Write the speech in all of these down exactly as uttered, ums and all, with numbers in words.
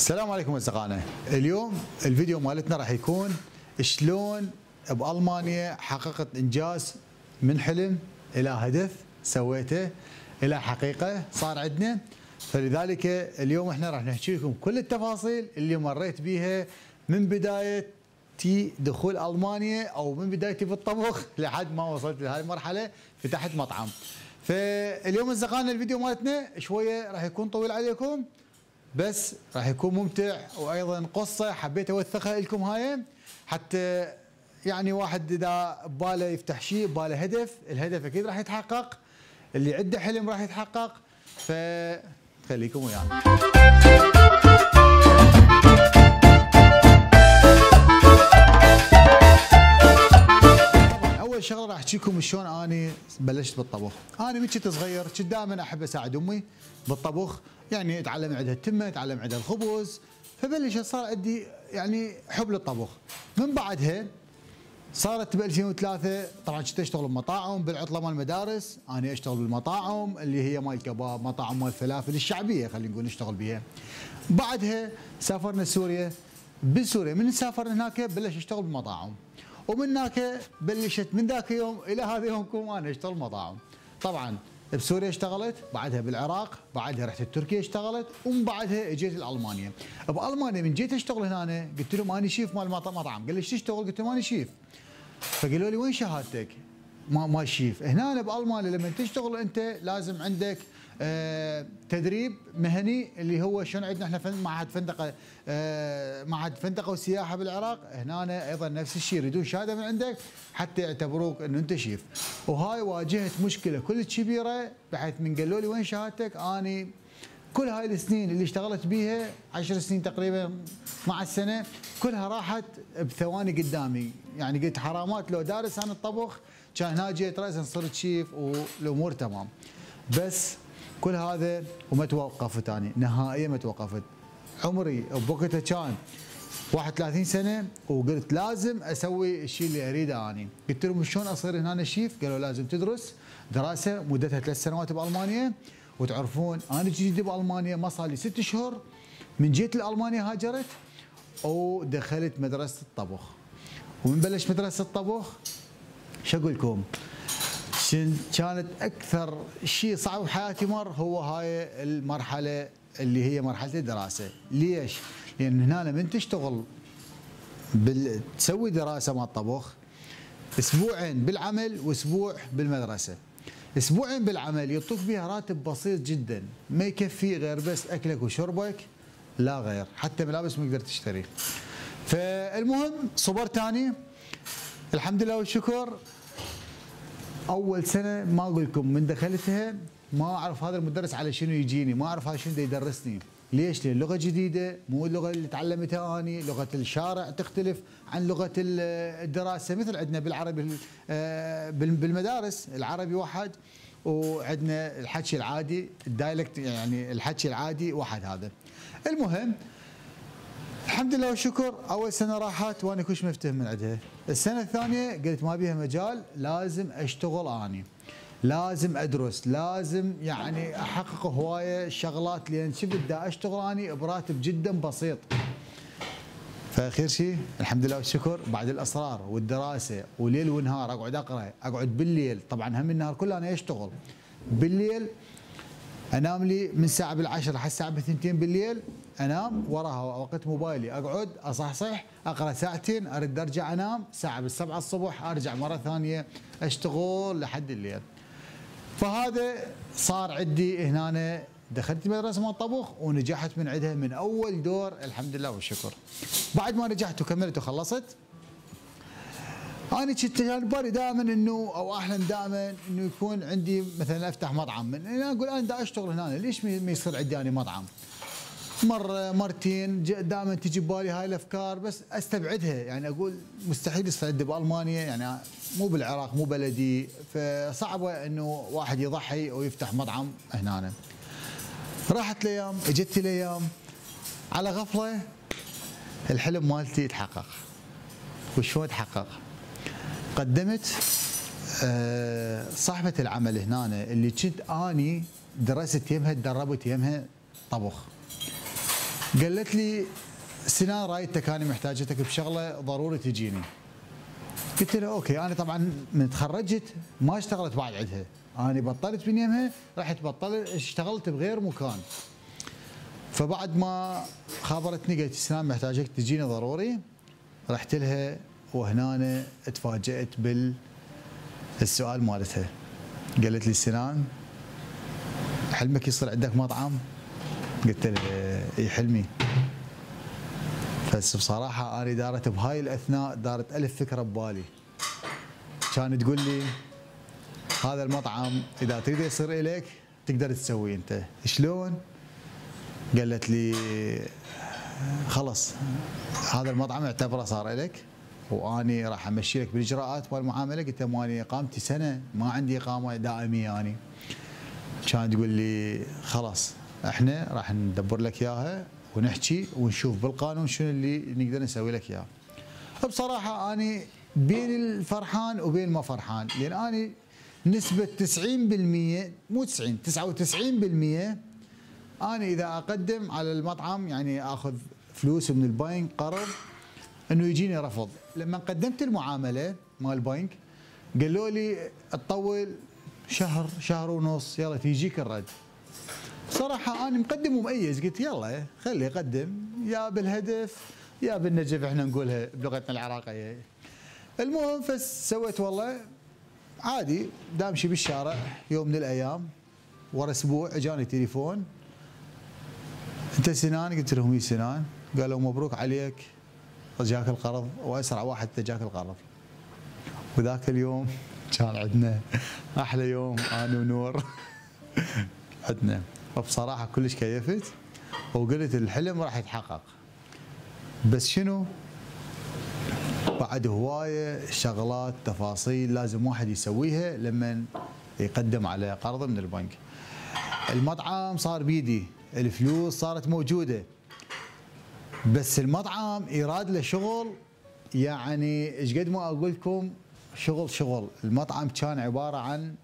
السلام عليكم اصدقائنا. اليوم الفيديو مالتنا راح يكون شلون بالمانيا حققت انجاز من حلم الى هدف سويته الى حقيقه صار عندنا. فلذلك اليوم احنا راح نحكي لكم كل التفاصيل اللي مريت بيها من بدايه تي دخول المانيا او من بدايتي بالطبخ لحد ما وصلت لهذه المرحله فتحت مطعم. فاليوم اصدقائنا الفيديو مالتنا شويه راح يكون طويل عليكم بس راح يكون ممتع، وايضا قصه حبيت اوثقها لكم هاي حتى يعني واحد اذا بباله يفتح شيء بباله هدف، الهدف اكيد راح يتحقق، اللي عنده حلم راح يتحقق، فخليكم ويانا. اول شغله راح احكي لكم شلون اني بلشت بالطبخ. انا من كنت صغير كنت دائما احب اساعد امي بالطبخ، يعني اتعلم عندها التمه، اتعلم عندها الخبز، فبلش صار عندي يعني حب للطبخ. من بعدها صارت ب ألفين وثلاثة طبعا كنت اشتغل بمطاعم، بالعطله مال المدارس انا اشتغل بالمطاعم اللي هي مال كباب، مطاعم مال الفلافل الشعبيه خلينا نقول نشتغل بيها. بعدها سافرنا سوريا، بسوريا من سافرنا هناك بلش اشتغل بالمطاعم، ومن هناك بلشت من ذاك اليوم الى هذا يومكم انا اشتغل مطاعم. طبعا بسوريا اشتغلت، بعدها بالعراق، بعدها رحت تركيا اشتغلت، ومن بعدها اجيت لالمانيا. بالمانيا من جيت اشتغل هنا قلت لهم اني شيف مال مطعم، قال لي ايش تشتغل؟ قلت لهم اني شيف. فقالوا لي وين شهادتك؟ ما ما شيف. هنا بالمانيا لما تشتغل انت لازم عندك اه تدريب مهني اللي هو شلون عندنا احنا معهد فندقه اه معهد فندقه وسياحه بالعراق، هنا ايضا نفس الشيء يريدون شهاده من عندك حتى يعتبروك انه انت شيف. وهاي واجهت مشكله كلش كبيره بحيث من قالوا لي وين شهادتك؟ اني كل هاي السنين اللي اشتغلت بيها عشر سنين تقريبا اثنعش سنة كلها راحت بثواني قدامي، يعني قلت حرامات لو دارس عن الطبخ كان هنا جيت راسا صرت شيف والامور تمام. بس كل هذا وما توقفت اني نهائيا ما توقفت. عمري بوقتها كان واحد وثلاثين سنة وقلت لازم اسوي الشيء اللي اريده اني. قلت لهم شلون اصير هنا شيف؟ قالوا لازم تدرس دراسه مدتها ثلاث سنوات بالمانيا، وتعرفون انا جديد بالمانيا ما صار لي ست شهور من جيت لالمانيا هاجرت ودخلت مدرسه الطبخ. ومن بلش مدرسه الطبخ شو اقول لكم؟ كانت اكثر شيء صعب بحياتي مر هو هاي المرحله اللي هي مرحله الدراسه. ليش؟ لان هنا لما تشتغل بال... تسوي دراسه مع الطبخ اسبوعين بالعمل واسبوع بالمدرسه. اسبوعين بالعمل يعطوك فيها راتب بسيط جدا ما يكفي غير بس اكلك وشربك لا غير، حتى ملابس ما تقدر تشتري. فالمهم صبرت اني الحمد لله والشكر. اول سنه ما اقول لكم من دخلتها ما اعرف هذا المدرس على شنو يجيني، ما اعرف هذا شنو يدرسني. ليش؟ لان اللغه جديده، مو اللغه اللي تعلمتها اني، لغه الشارع تختلف عن لغه الدراسه. مثل عندنا بالعربي بالمدارس العربي واحد وعندنا الحكي العادي الدايلكت، يعني الحكي العادي واحد هذا. المهم الحمد لله والشكر اول سنه راحت وانا كلش مفتهم من عندها. السنه الثانيه قلت ما بيها مجال، لازم اشتغل اني، لازم ادرس، لازم يعني احقق هوايه شغلات، لان شفت دا اشتغل اني براتب جدا بسيط. فاخر شيء الحمد لله والشكر بعد الاصرار والدراسه وليل ونهار اقعد اقرا، اقعد بالليل، طبعا هم النهار كله انا اشتغل بالليل، انام لي من الساعه بالعشرة لحد الساعه بالثنتين بالليل، انام وراها وقت موبايلي اقعد اصحصح اقرا ساعتين، ارد ارجع انام ساعه بالسبعة الصبح، ارجع مره ثانيه اشتغل لحد الليل. فهذا صار عندي هنا، دخلت مدرسه مال الطبخ ونجحت من عندها من اول دور الحمد لله والشكر. بعد ما نجحت وكملت وخلصت انا كنت بالي دائما انه او احلم دائما انه يكون عندي مثلا افتح مطعم، من انا اقول انا دا اشتغل هنا ليش ما يصير عندي انا مطعم؟ مره مرتين دائما تجي ببالي هاي الافكار بس استبعدها، يعني اقول مستحيل يصير عندي بالمانيا، يعني مو بالعراق مو بلدي، فصعبه انه واحد يضحي ويفتح مطعم هنا. راحت الايام اجت الايام على غفله الحلم مالتي يتحقق. وشلون تحقق؟ قدمت صاحبه العمل هنا اللي كنت اني درست يمها تدربت يمها طبخ. قالت لي سنان رايتك انا محتاجتك بشغله ضروري تجيني. قلت لها اوكي. انا طبعا من تخرجت ما اشتغلت بعد عندها، انا بطلت من يمها رحت بطلت اشتغلت بغير مكان. فبعد ما خابرتني قالت سنان محتاجك تجيني ضروري، رحت لها وهنا اتفاجأت بالسؤال مالتها. قالت لي سنان حلمك يصير عندك مطعم؟ قلت لها اي حلمي. بس بصراحة أنا دارت بهاي الأثناء دارت ألف فكرة ببالي. كانت تقول لي هذا المطعم إذا تريد يصير إليك تقدر تسويه أنت. شلون؟ قالت لي خلص هذا المطعم اعتبره صار إلك وأني راح أمشي لك بالإجراءات والمعاملة. قلت لها أنا إقامتي سنة ما عندي إقامة دائمية أنا. كانت تقول لي خلاص إحنا راح ندبر لك إياها ونحكي ونشوف بالقانون شنو اللي نقدر نسوي لك اياه. بصراحه اني بين الفرحان وبين ما فرحان، لان اني نسبه تسعين بالمئة مو تسعين تسعة وتسعين بالمئة اني اذا اقدم على المطعم يعني اخذ فلوس من البنك قرض انه يجيني رفض. لما قدمت المعامله مال البنك قالوا لي تطول شهر شهر ونص يلا تيجيك الرد. صراحة أنا مقدم ومميز قلت يلا خلي أقدم يا بالهدف يا بالنجف احنا نقولها بلغتنا العراقية. المهم فسويت والله عادي دامشي بالشارع يوم من الأيام ورا أسبوع اجاني تليفون أنت سنان؟ قلت لهم يا سنان. قالوا مبروك عليك جاك القرض وأسرع واحد تجاك القرض. وذاك اليوم كان عندنا أحلى يوم أنا ونور عندنا. وبصراحة كلش كيفت وقلت الحلم راح يتحقق. بس شنو؟ بعد هواية شغلات تفاصيل لازم واحد يسويها لما يقدم على قرض من البنك. المطعم صار بيدي، الفلوس صارت موجودة. بس المطعم يراد له شغل، يعني ايش قد ما اقول لكم شغل شغل، المطعم كان عبارة عن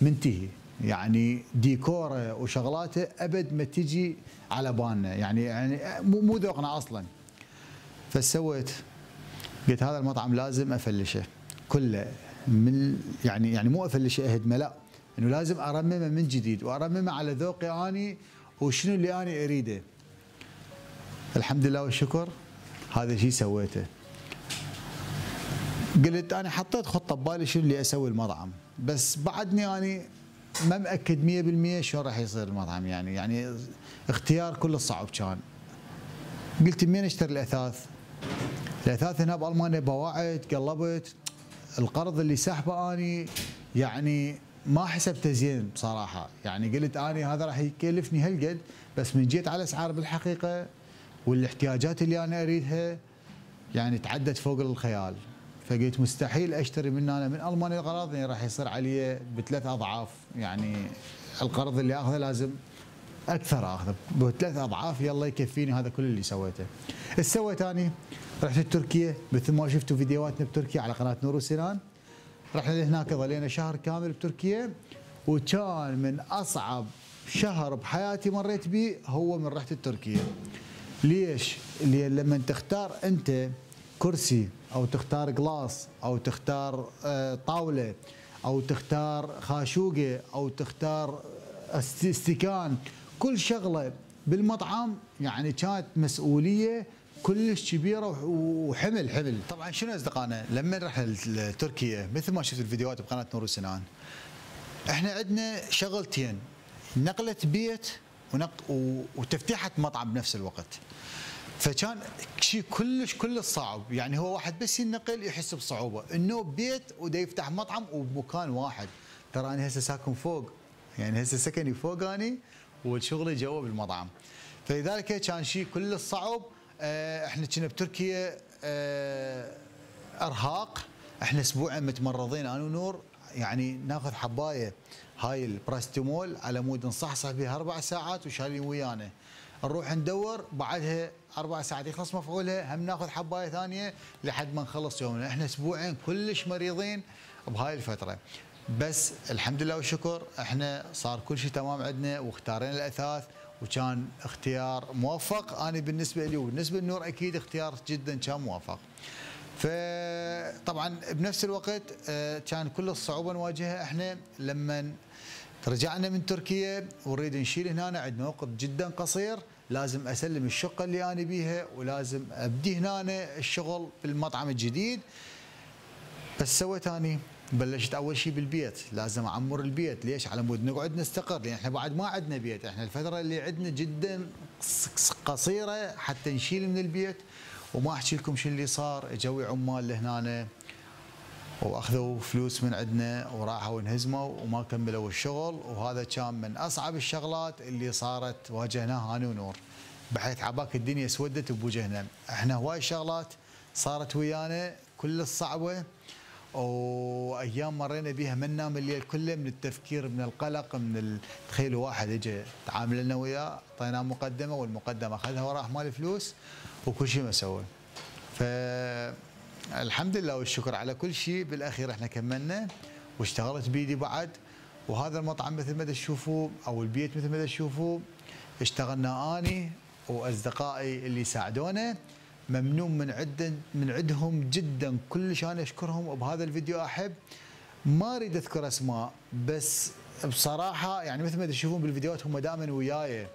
منتهي. يعني ديكوره وشغلاته ابد ما تجي على بالنا، يعني يعني مو مو ذوقنا اصلا. فسويت قلت هذا المطعم لازم افلشه كله من يعني يعني مو افلشه اهدمه لا، انه لازم ارممه من جديد وارممه على ذوقي اني وشنو اللي اني اريده. الحمد لله والشكر هذا الشيء سويته. قلت انا حطيت خطه ببالي شنو اللي اسوي المطعم، بس بعدني اني ما مأكد مئة بالمئة شلون راح يصير المطعم، يعني يعني اختيار كل صعب كان. قلت منين اشتري الاثاث؟ الاثاث هنا بالمانيا بواعد قلبت القرض اللي سحبه اني يعني ما حسبته زين بصراحه، يعني قلت اني هذا راح يكلفني هالقد، بس من جيت على اسعار بالحقيقه والاحتياجات اللي انا اريدها يعني تعدت فوق الخيال. فقلت مستحيل اشتري من انا من المانيا القرض يعني راح يصير علي بثلاث اضعاف، يعني القرض اللي اخذه لازم اكثر اخذه بثلاث اضعاف يلا يكفيني هذا كل اللي سويته. ايش سويت اني؟ رحت لتركيا مثل ما شفتوا فيديوهاتنا بتركيا على قناه نور وسنان. رحنا هناك ظلينا شهر كامل بتركيا وكان من اصعب شهر بحياتي مريت به هو من رحت لتركيا. ليش؟ لأن لما تختار انت كرسي او تختار قلاص او تختار طاوله او تختار خاشوقه او تختار استكان، كل شغله بالمطعم يعني كانت مسؤوليه كلش كبيره وحمل حمل. طبعا شنو اصدقائنا لما رحت لتركيا مثل ما شفتوا الفيديوهات بقناه نور وسنان احنا عندنا شغلتين، نقله بيت وتفتيحه مطعم بنفس الوقت. فكان شيء كلش كلش صعب، يعني هو واحد بس ينقل يحس بصعوبه، انه بيت ودا يفتح مطعم وبمكان واحد. ترى انا هسه ساكن فوق، يعني هسه سكني فوق اني وشغلي جوا بالمطعم. فلذلك كان شيء كلش صعب. اه احنا كنا بتركيا اه ارهاق، احنا اسبوعين متمرضين انا ونور، يعني ناخذ حبايه هاي البراستيمول على مود نصحصح بها اربع ساعات وشالين ويانا. نروح ندور بعدها اربع ساعات يخلص مفعولها هم ناخذ حبايه ثانيه لحد ما نخلص يومنا. احنا اسبوعين كلش مريضين بهاي الفتره، بس الحمد لله والشكر احنا صار كل شيء تمام عندنا واختارينا الاثاث وكان اختيار موفق انا بالنسبه لي، وبالنسبه لنور اكيد اختيار جدا كان موفق. فطبعا بنفس الوقت كان كل الصعوبه نواجهها احنا لما رجعنا من تركيا ونريد نشيل هنا، عندنا موقف جدا قصير، لازم اسلم الشقه اللي انا بيها ولازم ابدي هنا الشغل بالمطعم الجديد. بس سويت اني بلشت اول شيء بالبيت، لازم اعمر البيت، ليش؟ على مود نقعد نستقر، لان احنا بعد ما عندنا بيت، احنا الفتره اللي عندنا جدا قصيره حتى نشيل من البيت. وما احكي لكم شو اللي صار، اجوا عمال لهنا واخذوا فلوس من عندنا وراحوا انهزموا وما كملوا الشغل، وهذا كان من اصعب الشغلات اللي صارت واجهناها انا ونور، بحيث عباك الدنيا اسودت بوجهنا، احنا هواي شغلات صارت ويانا كل الصعبه، وايام مرينا بيها من نام الليل كله من التفكير، من القلق، من تخيلوا واحد اجى تعامل لنا وياه، اعطيناه مقدمه والمقدمه اخذها وراح مال فلوس وكل شيء ما سوى. فالحمد لله والشكر على كل شيء، بالاخير احنا كملنا واشتغلت بيدي بعد، وهذا المطعم مثل ما تشوفوه او البيت مثل ما تشوفوه اشتغلنا اني واصدقائي اللي ساعدونا، ممنون من عدن من عندهم جدا، كلش انا اشكرهم. وبهذا الفيديو احب ما اريد اذكر اسماء، بس بصراحه يعني مثل ما تشوفون بالفيديوهات هم دائما وياي،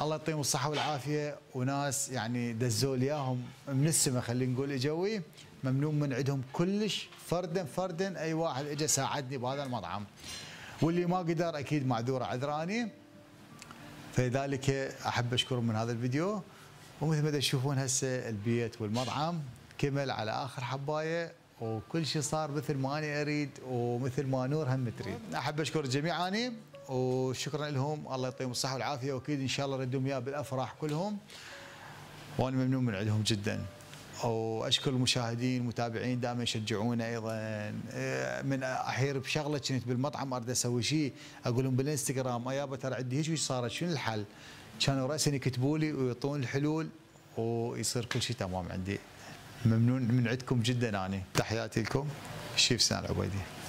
الله يعطيهم الصحه والعافيه، وناس يعني دزوا لي اياهم من السماء، خلينا نقول اجوي، ممنون من عندهم كلش فردا فردا، اي واحد اجى ساعدني بهذا المطعم، واللي ما قدر اكيد معذوره عذراني. فلذلك احب اشكرهم من هذا الفيديو. ومثل ما تشوفون هسه البيت والمطعم كمل على اخر حبايه، وكل شيء صار مثل ما انا اريد ومثل ما نور هم تريد. احب اشكر الجميع اني وشكرا لهم، الله يعطيهم الصحه والعافيه، واكيد ان شاء الله ردهم اياه بالافراح كلهم، وانا ممنون من عندهم جدا. واشكر المشاهدين المتابعين دائما يشجعونا، ايضا من احير بشغله كنت بالمطعم اريد اسوي شيء اقول لهم بالانستغرام ايابا ترى عندي هيك وش صارت شنو الحل؟ كانوا راسا يكتبوا لي ويعطون الحلول ويصير كل شيء تمام عندي. ممنون من عندكم جدا اني، تحياتي لكم. الشيف سنان العبيدي.